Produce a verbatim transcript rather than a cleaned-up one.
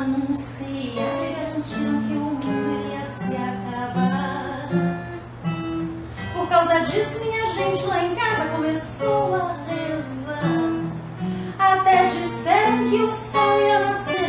anuncia que garantiram que o mundo iria se acabar. Por causa disso, minha gente lá em casa começou a rezar. Até disseram que o sol ia nascer.